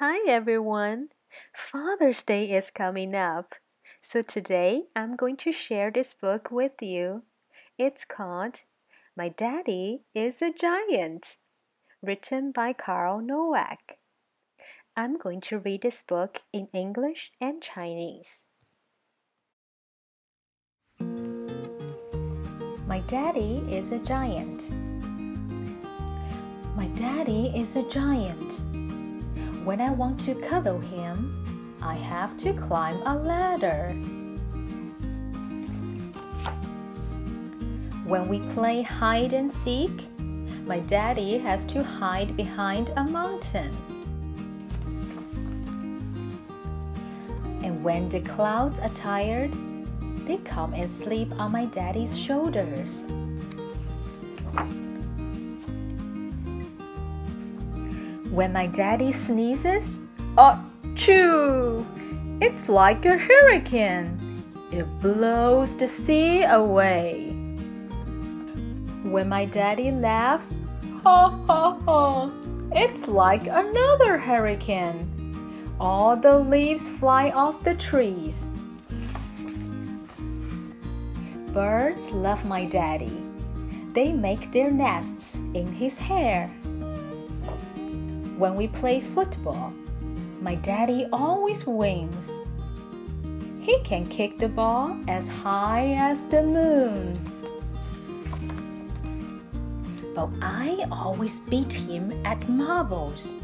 Hi everyone! Father's Day is coming up, so today I'm going to share this book with you. It's called My Daddy is a Giant, written by Carl Norac. I'm going to read this book in English and Chinese. My Daddy is a Giant. My daddy is a giant. When I want to cuddle him, I have to climb a ladder. When we play hide and seek, my daddy has to hide behind a mountain. And when the clouds are tired, they come and sleep on my daddy's shoulders. When my daddy sneezes, achoo! It's like a hurricane. It blows the sea away. When my daddy laughs, ha ha ha! It's like another hurricane. All the leaves fly off the trees. Birds love my daddy. They make their nests in his hair. When we play football, my daddy always wins. He can kick the ball as high as the moon. But I always beat him at marbles.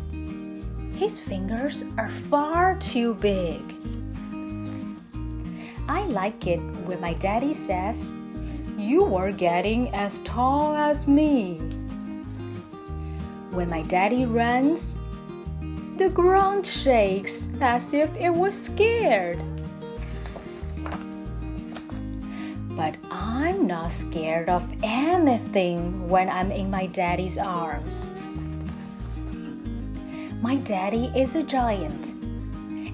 His fingers are far too big. I like it when my daddy says, "You are getting as tall as me." When my daddy runs, the ground shakes as if it was scared. But I'm not scared of anything when I'm in my daddy's arms. My daddy is a giant,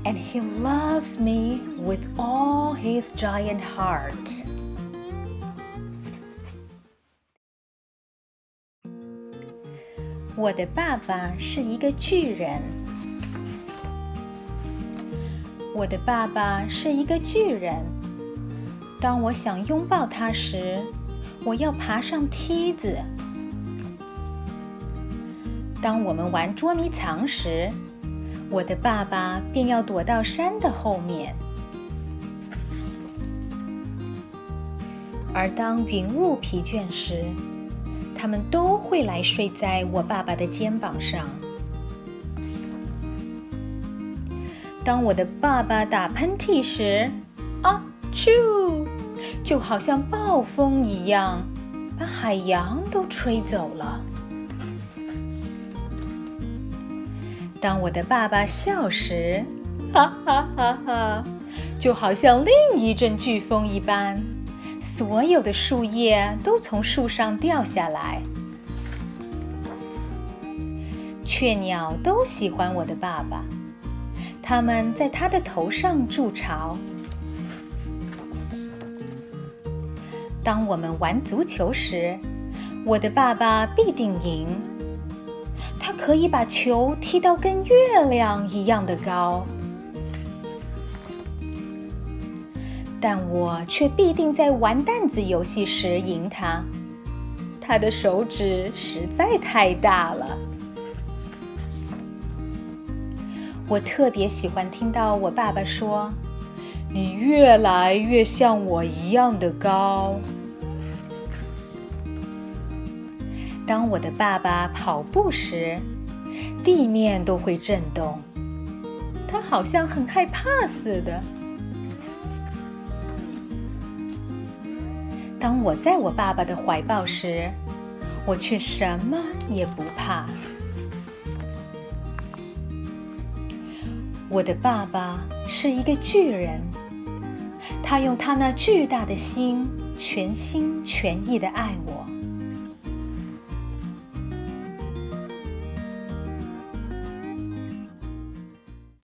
and he loves me with all his giant heart.我的爸爸是一个巨人。我的爸爸是一个巨人。当我想拥抱他时，我要爬上梯子。当我们玩捉迷藏时，我的爸爸便要躲到山的后面。而当云雾疲倦时，他们都会来睡在我爸爸的肩膀上。当我的爸爸打喷嚏时，啊啾，就好像暴风一样，把海洋都吹走了。当我的爸爸笑时，哈哈哈哈，就好像另一阵飓风一般。所有的树叶都从树上掉下来。雀鸟都喜欢我的爸爸，它们在他的头上筑巢。当我们玩足球时，我的爸爸必定赢。他可以把球踢到跟月亮一样的高。但我却必定在玩弹子游戏时赢他，他的手指实在太大了。我特别喜欢听到我爸爸说：“你越来越像我一样的高。”当我的爸爸跑步时，地面都会震动，他好像很害怕似的。当我在我爸爸的怀抱时，我却什么也不怕。我的爸爸是一个巨人，他用他那巨大的心，全心全意地爱我。